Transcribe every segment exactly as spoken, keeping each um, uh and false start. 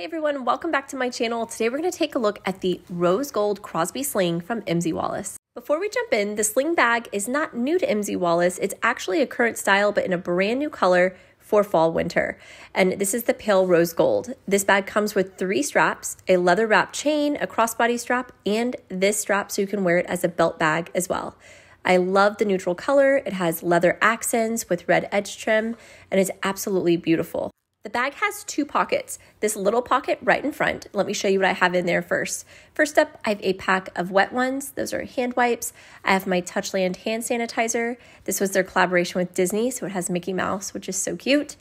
Hey everyone, welcome back to my channel. Today we're going to take a look at the Rose Gold Crosby Sling from M Z Wallace. Before we jump in, the sling bag is not new to M Z Wallace. It's actually a current style but in a brand new color for fall winter. And this is the Pale Rose Gold. This bag comes with three straps, a leather wrap chain, a crossbody strap, and this strap so you can wear it as a belt bag as well. I love the neutral color. It has leather accents with red edge trim and it's absolutely beautiful. The bag has two pockets, this little pocket right in front. Let me show you what I have in there first. First up, I have a pack of wet ones. Those are hand wipes. I have my Touchland hand sanitizer. This was their collaboration with Disney, so it has Mickey Mouse, which is so cute.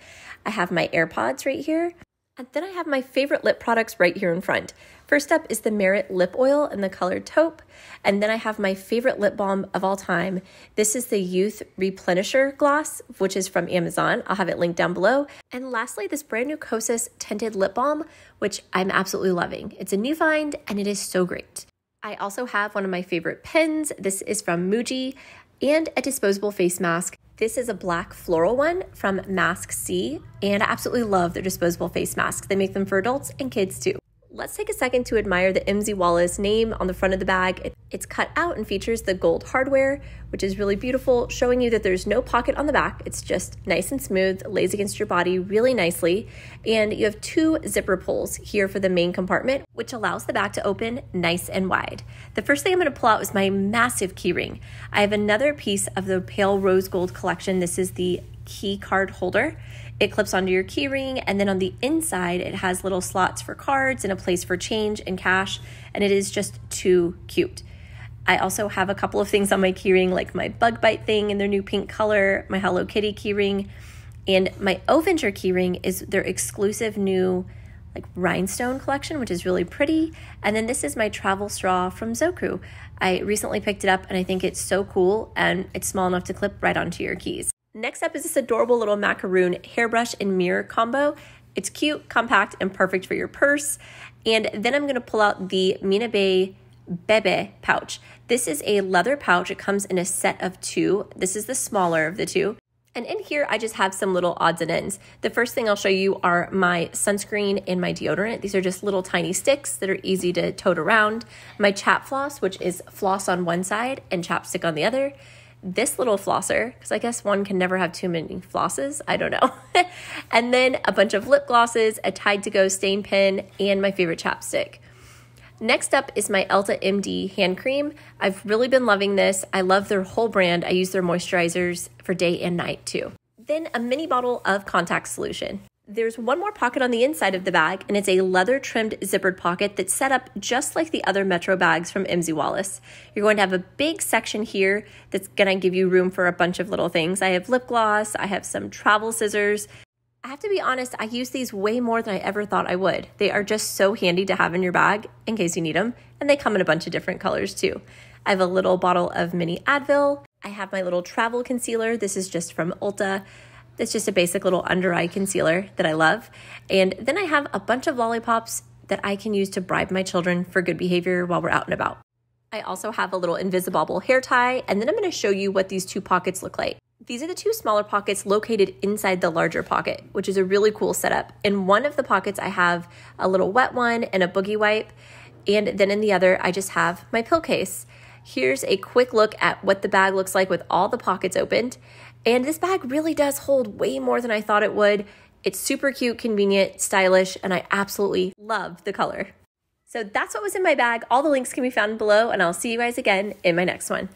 I have my AirPods right here. And then I have my favorite lip products right here in front. First up is the Merit lip oil in the color taupe. And then I have my favorite lip balm of all time. This is the Youth Replenisher Gloss, which is from Amazon. I'll have it linked down below. And lastly, this brand new Kosas Tinted Lip Balm, which I'm absolutely loving. It's a new find and it is so great. I also have one of my favorite pins. This is from Muji, and a disposable face mask. This is a black floral one from Mask C, and I absolutely love their disposable face masks. They make them for adults and kids too. Let's take a second to admire the M Z Wallace name on the front of the bag. It's cut out and features the gold hardware, which is really beautiful, showing you that there's no pocket on the back. It's just nice and smooth, lays against your body really nicely. And you have two zipper pulls here for the main compartment, which allows the bag to open nice and wide. The first thing I'm gonna pull out is my massive key ring. I have another piece of the Pale Rose Gold collection. This is the key card holder. It clips onto your key ring, and then on the inside it has little slots for cards and a place for change and cash, and it is just too cute. I also have a couple of things on my key ring, like my Bug Bite Thing in their new pink color, my Hello Kitty key ring, and my Oventure key ring is their exclusive new like rhinestone collection, which is really pretty. And then this is my travel straw from Zoku. I recently picked it up and I think it's so cool, and it's small enough to clip right onto your keys. Next up is this adorable little macaroon hairbrush and mirror combo. It's cute, compact, and perfect for your purse. And then I'm gonna pull out the Minabe Bebe pouch. This is a leather pouch. It comes in a set of two. This is the smaller of the two. And in here, I just have some little odds and ends. The first thing I'll show you are my sunscreen and my deodorant. These are just little tiny sticks that are easy to tote around. My chap floss, which is floss on one side and chapstick on the other. This little flosser, because I guess one can never have too many flosses, I don't know. And then a bunch of lip glosses, a Tide to Go stain pen, and my favorite chapstick. Next up is my Elta M D hand cream. I've really been loving this. I love their whole brand. I use their moisturizers for day and night too. Then a mini bottle of contact solution. There's one more pocket on the inside of the bag, and it's a leather-trimmed zippered pocket that's set up just like the other Metro bags from M Z Wallace. You're going to have a big section here that's gonna give you room for a bunch of little things. I have lip gloss, I have some travel scissors. I have to be honest, I use these way more than I ever thought I would. They are just so handy to have in your bag in case you need them, and they come in a bunch of different colors too. I have a little bottle of mini Advil. I have my little travel concealer. This is just from Ulta. It's just a basic little under eye concealer that I love. And then I have a bunch of lollipops that I can use to bribe my children for good behavior while we're out and about. I also have a little Invisibobble hair tie, and then I'm gonna show you what these two pockets look like. These are the two smaller pockets located inside the larger pocket, which is a really cool setup. In one of the pockets, I have a little wet one and a boogie wipe. And then in the other, I just have my pill case. Here's a quick look at what the bag looks like with all the pockets opened. And this bag really does hold way more than I thought it would. It's super cute, convenient, stylish, and I absolutely love the color. So that's what was in my bag. All the links can be found below, and I'll see you guys again in my next one.